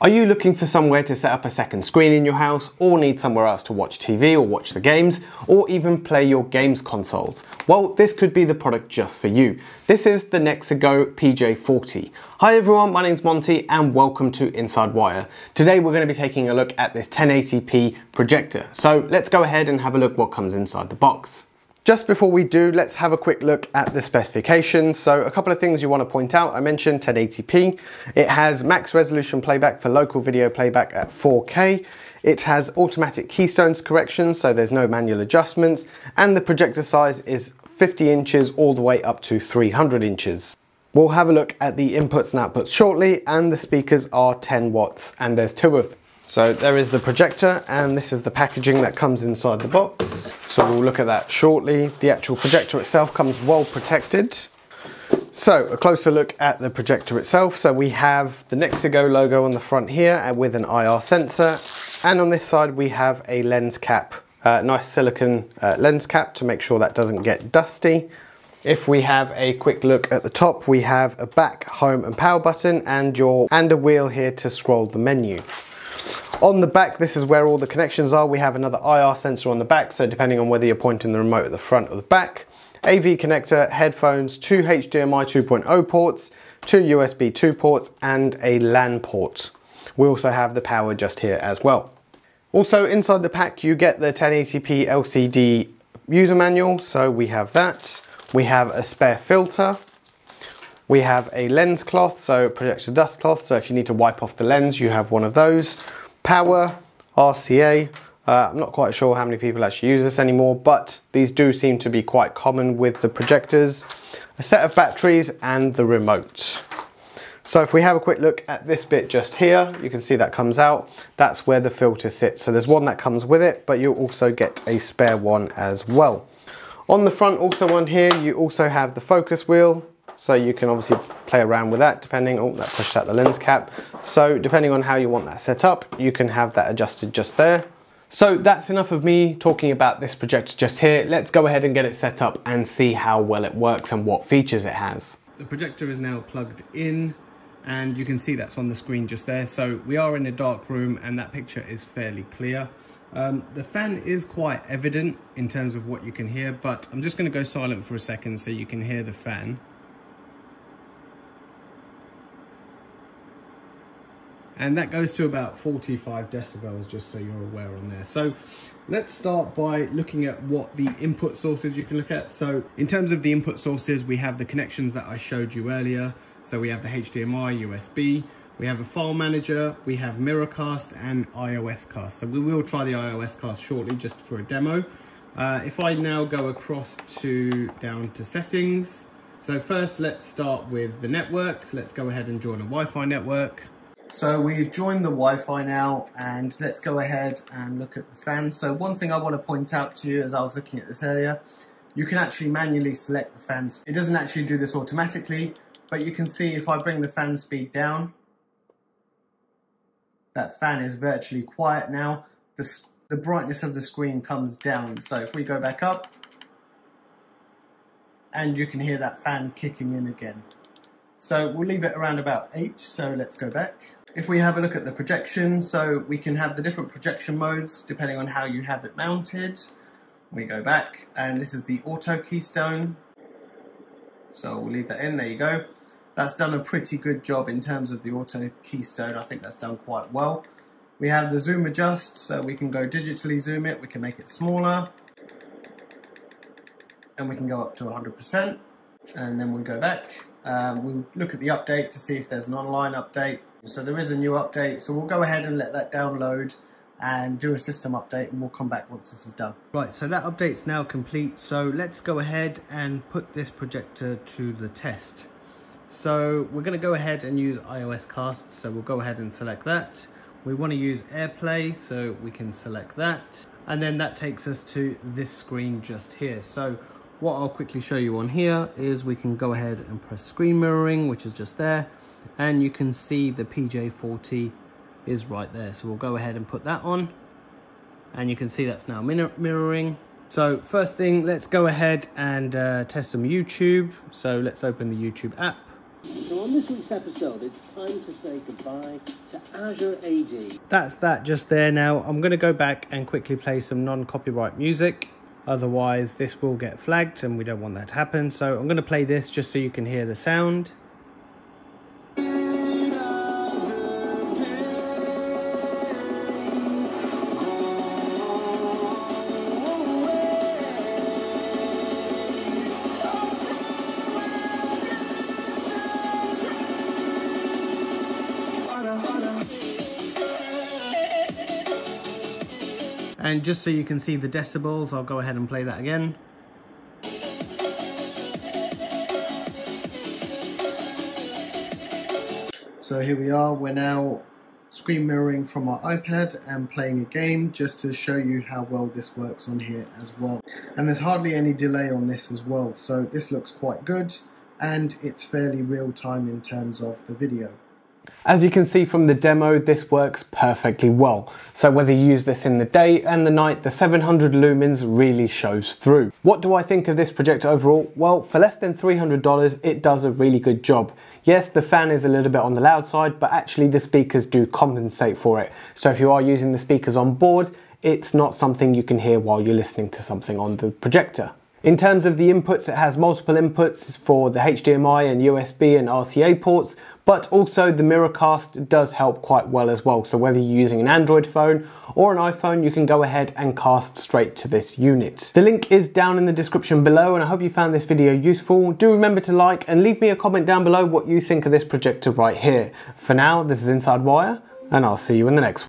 Are you looking for somewhere to set up a second screen in your house, or need somewhere else to watch TV or watch the games, or even play your games consoles? Well, this could be the product just for you. This is the NexiGo PJ40. Hi everyone, my name's Monty and welcome to Inside Wire. Today we're going to be taking a look at this 1080p projector. So let's go ahead and have a look what comes inside the box. Just before we do, let's have a quick look at the specifications. So a couple of things you want to point out. I mentioned 1080p. It has max resolution playback for local video playback at 4K. It has automatic keystones correction, so there's no manual adjustments. And the projector size is 50 inches all the way up to 300 inches. We'll have a look at the inputs and outputs shortly, and the speakers are 10 watts, and there's two of them. So there is the projector, and this is the packaging that comes inside the box. So we'll look at that shortly. The actual projector itself comes well protected. So a closer look at the projector itself. So we have the NexiGo logo on the front here with an IR sensor. And on this side, we have a lens cap, nice silicone lens cap to make sure that doesn't get dusty. If we have a quick look at the top, we have a back, home and power button and a wheel here to scroll the menu. On the back, this is where all the connections are. We have another IR sensor on the back, so depending on whether you're pointing the remote at the front or the back. AV connector, headphones, two HDMI 2.0 ports, two USB 2 ports, and a LAN port. We also have the power just here as well. Also inside the pack, you get the 1080p LCD user manual, so we have that. We have a spare filter. We have a lens cloth, so projector dust cloth, so if you need to wipe off the lens, you have one of those. Power, RCA, I'm not quite sure how many people actually use this anymore, but these do seem to be quite common with the projectors. A set of batteries and the remote. So if we have a quick look at this bit just here, you can see that comes out. That's where the filter sits. So there's one that comes with it, but you'll also get a spare one as well. On the front also on here, you also have the focus wheel. So you can obviously play around with that depending, oh, that pushed out the lens cap. So depending on how you want that set up, you can have that adjusted just there. So that's enough of me talking about this projector just here. Let's go ahead and get it set up and see how well it works and what features it has. The projector is now plugged in and you can see that's on the screen just there. So we are in a dark room and that picture is fairly clear. The fan is quite evident in terms of what you can hear, but I'm just gonna go silent for a second so you can hear the fan. And that goes to about 45 decibels, just so you're aware on there. So let's start by looking at what the input sources you can look at. So in terms of the input sources, we have the connections that I showed you earlier. So we have the HDMI, USB, we have a file manager, we have Miracast and iOS cast. So we will try the iOS cast shortly just for a demo. If I now go across to down to settings. So first, let's start with the network. Let's go ahead and join a Wi-Fi network. So we've joined the Wi-Fi now, and let's go ahead and look at the fan. So one thing I want to point out to you, as I was looking at this earlier, you can actually manually select the fan. It doesn't actually do this automatically, but you can see if I bring the fan speed down, that fan is virtually quiet now. The brightness of the screen comes down. So if we go back up, and you can hear that fan kicking in again. So we'll leave it around about 8, so let's go back. If we have a look at the projection, so we can have the different projection modes depending on how you have it mounted. We go back, and this is the auto keystone. So we'll leave that in, there you go. That's done a pretty good job in terms of the auto keystone, I think that's done quite well. We have the zoom adjust, so we can go digitally zoom it, we can make it smaller. And we can go up to 100%, and then we'll go back. We'll look at the update to see if there's an online update. So there is a new update, so we'll go ahead and let that download and do a system update, and we'll come back once this is done. Right, so that update's now complete, so let's go ahead and put this projector to the test. So we're going to go ahead and use iOS cast, so we'll go ahead and select that. We want to use AirPlay, so we can select that. And then that takes us to this screen just here. So what I'll quickly show you on here is we can go ahead and press screen mirroring, which is just there, and you can see the PJ40 is right there. So we'll go ahead and put that on, and you can see that's now mirroring. So first thing, let's go ahead and test some YouTube. So let's open the YouTube app. So on this week's episode, it's time to say goodbye to Azure AG. That's that just there now. I'm going to go back and quickly play some non-copyright music. Otherwise, this will get flagged and we don't want that to happen. So I'm going to play this just so you can hear the sound. And just so you can see the decibels, I'll go ahead and play that again. So here we are, we're now screen mirroring from our iPad and playing a game just to show you how well this works on here as well. And there's hardly any delay on this as well, so this looks quite good and it's fairly real time in terms of the video. As you can see from the demo, this works perfectly well. So whether you use this in the day and the night, the 700 lumens really shows through. What do I think of this projector overall? Well, for less than $300, it does a really good job. Yes, the fan is a little bit on the loud side, but actually the speakers do compensate for it. So if you are using the speakers on board, it's not something you can hear while you're listening to something on the projector. In terms of the inputs, it has multiple inputs for the HDMI and USB and RCA ports, but also the Miracast does help quite well as well. So whether you're using an Android phone or an iPhone, you can go ahead and cast straight to this unit. The link is down in the description below, and I hope you found this video useful. Do remember to like and leave me a comment down below what you think of this projector right here. For now, this is Inside Wire, and I'll see you in the next one.